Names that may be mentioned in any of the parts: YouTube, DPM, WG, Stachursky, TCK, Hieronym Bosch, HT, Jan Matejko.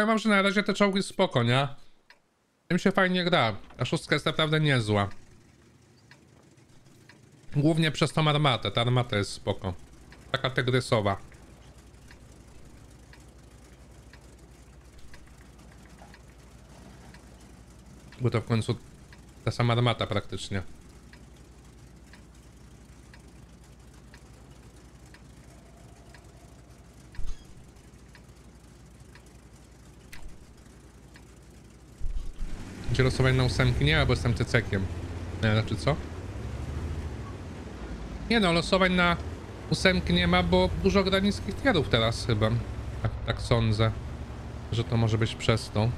Powiem wam, że na razie te czołgi spoko, nie? Tym się fajnie gra, a szóstka jest naprawdę niezła. Głównie przez tą armatę, ta armata jest spoko. Taka tygrysowa. Bo to w końcu ta sama armata praktycznie. Czy losować na ósemki? Nie, bo jestem TCK-iem. Znaczy co? Nie no, losowań na ósemki nie ma, bo dużo gra niskich tierów teraz chyba. Tak sądzę, że to może być przez to.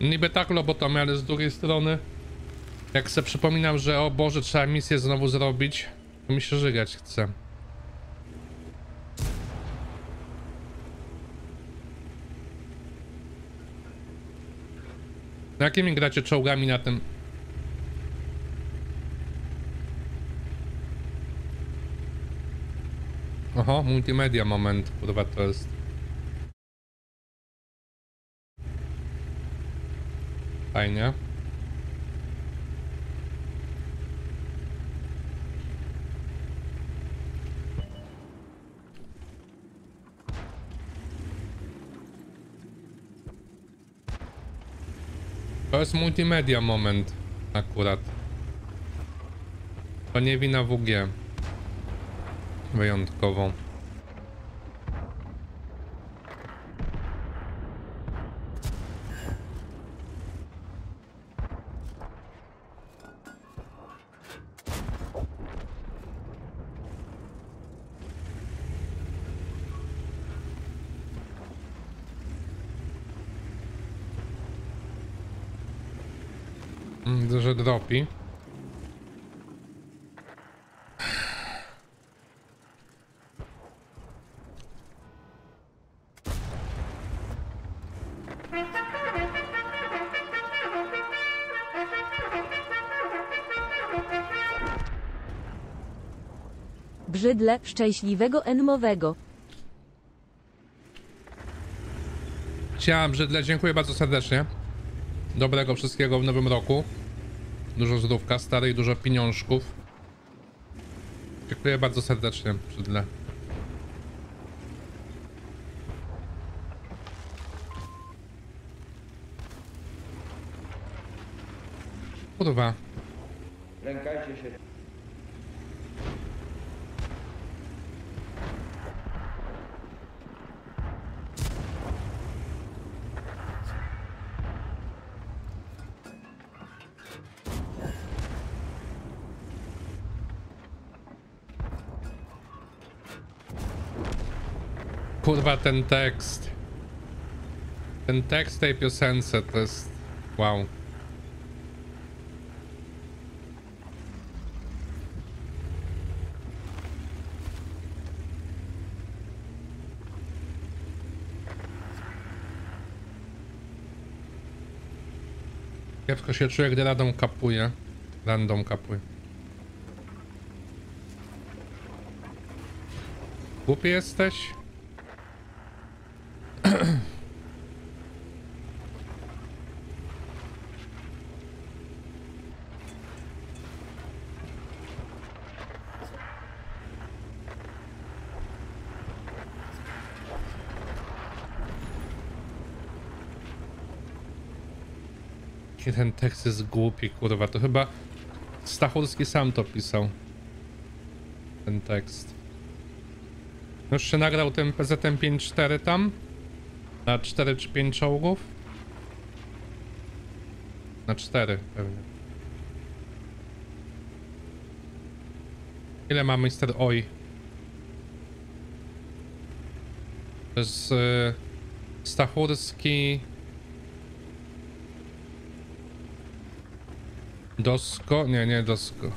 Niby tak lobotomia, ale z drugiej strony, jak sobie przypominam, że o Boże, trzeba misję znowu zrobić, to mi się żygać chce. Jakimi gracie czołgami na tym? Oho, multimedia moment, kurwa to jest. Fajnie. To jest multimedia moment akurat. To nie wina WG. Wyjątkową. Że dropi. Brzydle szczęśliwego enmowego. Chciałem brzydle, dziękuję bardzo serdecznie. Dobrego wszystkiego w nowym roku. Dużo zdrówka, stary i dużo pieniążków. Dziękuję bardzo serdecznie, przydle. Kurwa. Lękajcie się. Kurwa, ten tekst tej piosence to jest wow. Kiepsko się czuję, gdy random kapuje. Głupi jesteś? Ten tekst jest głupi, kurwa, to chyba Stachursky sam to pisał, ten tekst. Już się nagrał ten PZM 5.4 tam, na 4 czy 5 czołgów? Na 4 pewnie. Ile ma Mister Oj? To jest Stachursky... Dosko? Nie, Dosko.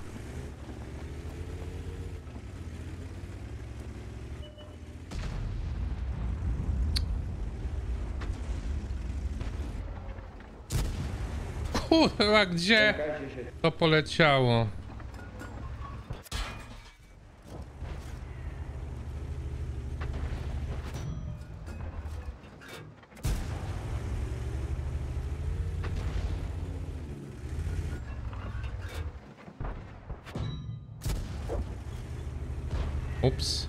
Kurwa, gdzie to poleciało? Ups.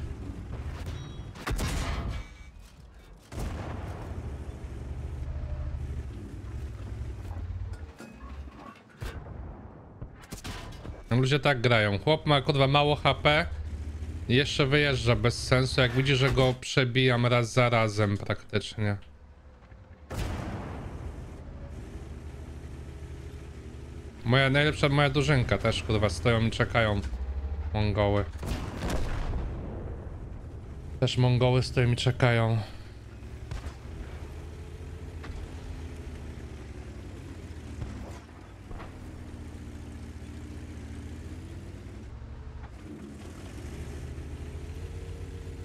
Ludzie tak grają. Chłop ma kurwa mało HP. Jeszcze wyjeżdża bez sensu. Jak widzi, że go przebijam raz za razem praktycznie. Moja najlepsza, moja dużynka też kurwa stoją i czekają. Mongoły. Też Mongoły stoją i czekają.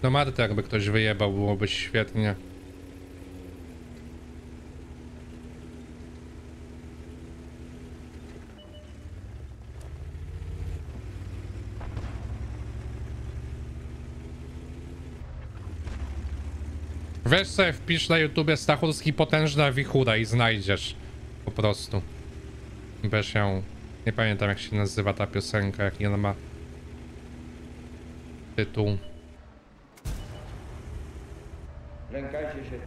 Do Marty jakby ktoś wyjebał, byłoby świetnie. Weź sobie wpisz na YouTubie Stachurski potężna wichura i znajdziesz po prostu. Weź ją. Nie pamiętam jak się nazywa ta piosenka, jaki ona ma tytuł. Lękajcie się.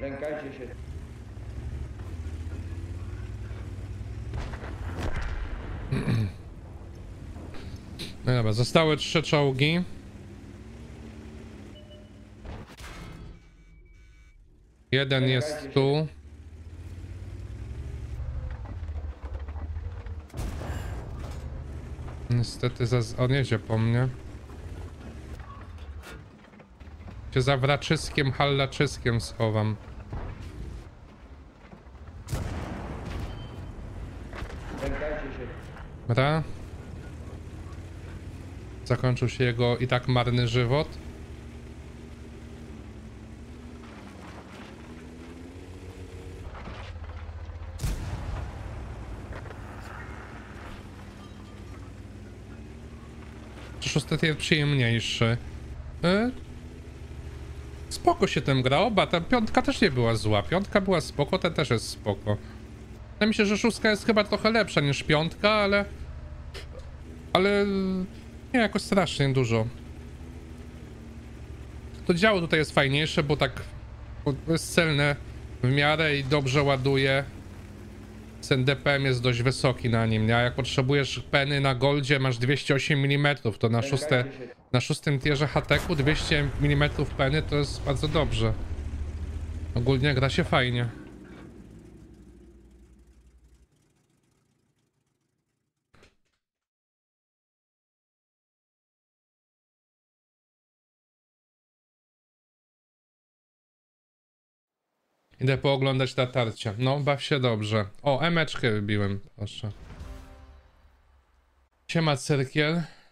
Lękajcie się. No dobra, zostały 3 czołgi. Jeden jest tu. Niestety on jedzie po mnie. Się za Wraczyskiem, Hallaczyskiem schowam. Dobra. Zakończył się jego i tak marny żywot. Niestety jest przyjemniejszy. Spoko się tym gra, oba, ta piątka też nie była zła. Piątka była spoko, ten też jest spoko. Wydaje mi się, że szóstka jest chyba trochę lepsza niż piątka, ale... Ale... Nie, jakoś strasznie dużo. To działo tutaj jest fajniejsze, bo tak... Bo jest celne w miarę i dobrze ładuje. Ten DPM jest dość wysoki na nim, nie? A jak potrzebujesz peny na goldzie, masz 208 mm, to na szóstym tierze HT-ku 200 mm peny to jest bardzo dobrze. Ogólnie gra się fajnie. Idę pooglądać ta tarcia. No, baw się dobrze. O, emeczkę wybiłem, proszę. Siema, Cyrkiel.